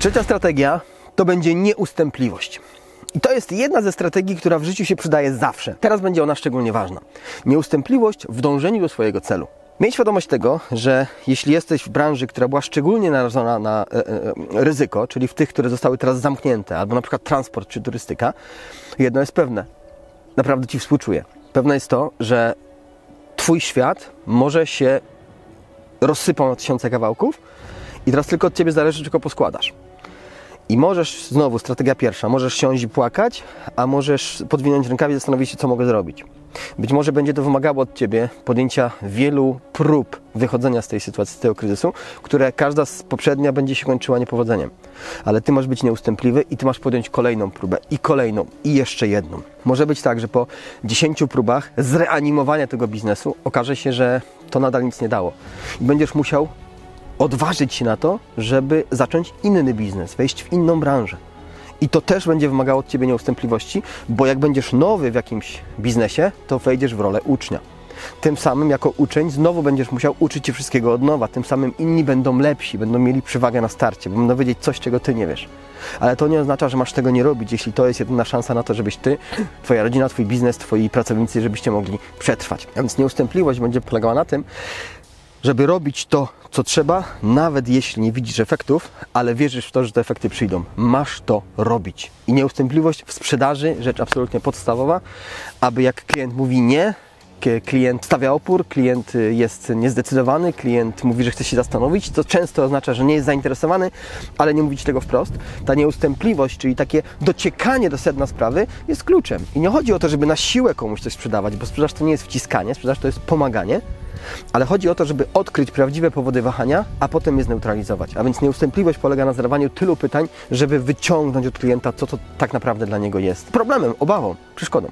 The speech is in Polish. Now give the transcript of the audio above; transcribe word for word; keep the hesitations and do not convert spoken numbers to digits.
Trzecia strategia to będzie nieustępliwość. I to jest jedna ze strategii, która w życiu się przydaje zawsze. Teraz będzie ona szczególnie ważna. Nieustępliwość w dążeniu do swojego celu. Miej świadomość tego, że jeśli jesteś w branży, która była szczególnie narażona na e, e, ryzyko, czyli w tych, które zostały teraz zamknięte, albo na przykład transport czy turystyka, jedno jest pewne. Naprawdę Ci współczuję. Pewne jest to, że Twój świat może się rozsypał na tysiące kawałków i teraz tylko od Ciebie zależy, czy go poskładasz. I możesz, znowu strategia pierwsza, możesz siąść i płakać, a możesz podwinąć rękawie i zastanowić się, co mogę zrobić. Być może będzie to wymagało od Ciebie podjęcia wielu prób wychodzenia z tej sytuacji, z tego kryzysu, które każda z poprzednia będzie się kończyła niepowodzeniem. Ale Ty masz być nieustępliwy i Ty masz podjąć kolejną próbę i kolejną i jeszcze jedną. Może być tak, że po dziesięciu próbach zreanimowania tego biznesu okaże się, że to nadal nic nie dało. I będziesz musiał odważyć się na to, żeby zacząć inny biznes, wejść w inną branżę. I to też będzie wymagało od Ciebie nieustępliwości, bo jak będziesz nowy w jakimś biznesie, to wejdziesz w rolę ucznia. Tym samym jako uczeń znowu będziesz musiał uczyć się wszystkiego od nowa, tym samym inni będą lepsi, będą mieli przewagę na starcie, będą wiedzieć coś, czego Ty nie wiesz. Ale to nie oznacza, że masz tego nie robić, jeśli to jest jedyna szansa na to, żebyś Ty, Twoja rodzina, Twój biznes, Twoi pracownicy, żebyście mogli przetrwać. A więc nieustępliwość będzie polegała na tym, żeby robić to, co trzeba, nawet jeśli nie widzisz efektów, ale wierzysz w to, że te efekty przyjdą. Masz to robić. I nieustępliwość w sprzedaży, rzecz absolutnie podstawowa, aby jak klient mówi nie, klient stawia opór, klient jest niezdecydowany, klient mówi, że chce się zastanowić, to często oznacza, że nie jest zainteresowany, ale nie mówić tego wprost. Ta nieustępliwość, czyli takie dociekanie do sedna sprawy, jest kluczem. I nie chodzi o to, żeby na siłę komuś coś sprzedawać, bo sprzedaż to nie jest wciskanie, sprzedaż to jest pomaganie. Ale chodzi o to, żeby odkryć prawdziwe powody wahania, a potem je zneutralizować. A więc nieustępliwość polega na zadawaniu tylu pytań, żeby wyciągnąć od klienta, co to tak naprawdę dla niego jest problemem, obawą, przeszkodą.